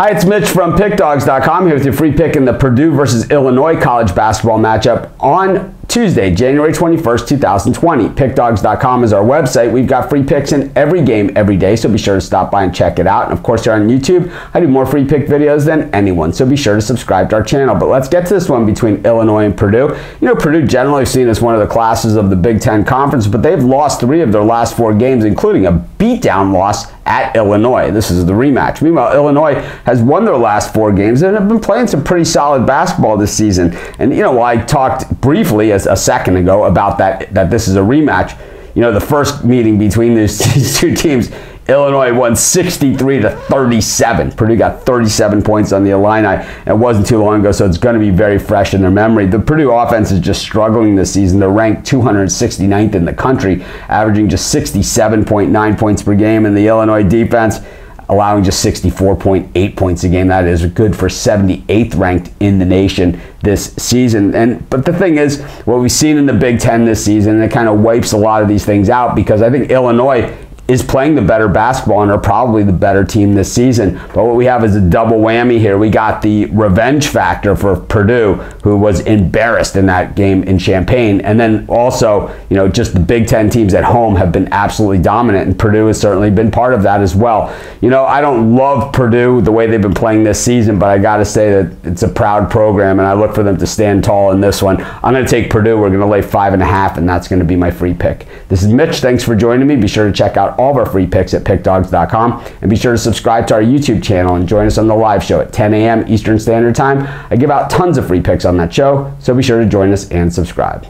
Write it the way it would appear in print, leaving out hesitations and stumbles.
Hi, it's Mitch from PickDawgz.com here with your free pick in the Purdue versus Illinois college basketball matchup on Tuesday, January 21st, 2020. PickDawgz.com is our website. We've got free picks in every game every day, so be sure to stop by and check it out. And of course, here on YouTube, I do more free pick videos than anyone, so be sure to subscribe to our channel. But let's get to this one between Illinois and Purdue. You know, Purdue generally seen as one of the classes of the Big Ten Conference, but they've lost 3 of their last 4 games, including a beatdown loss at Illinois. This is the rematch. Meanwhile, Illinois has won their last 4 games and have been playing some pretty solid basketball this season. And, you know, I talked briefly a second ago about that this is a rematch. You know, the first meeting between these 2 teams, Illinois won 63-37. Purdue got 37 points on the Illini. It wasn't too long ago, so it's going to be very fresh in their memory. The Purdue offense is just struggling this season. They're ranked 269th in the country, averaging just 67.9 points per game, and the Illinois defense allowing just 64.8 points a game. That is good for 78th ranked in the nation this season. But the thing is, what we've seen in the Big Ten this season, and it kind of wipes a lot of these things out, because I think Illinois is playing the better basketball and are probably the better team this season. But what we have is a double whammy here. We got the revenge factor for Purdue, who was embarrassed in that game in Champaign. And then also, you know, just the Big Ten teams at home have been absolutely dominant, and Purdue has certainly been part of that as well. You know, I don't love Purdue the way they've been playing this season, but I got to say that it's a proud program, and I look for them to stand tall in this one. I'm going to take Purdue. We're going to lay 5.5, and that's going to be my free pick. This is Mitch. Thanks for joining me. Be sure to check out all of our free picks at PickDawgz.com, and be sure to subscribe to our YouTube channel and join us on the live show at 10 a.m. Eastern Standard Time. I give out tons of free picks on that show, so be sure to join us and subscribe.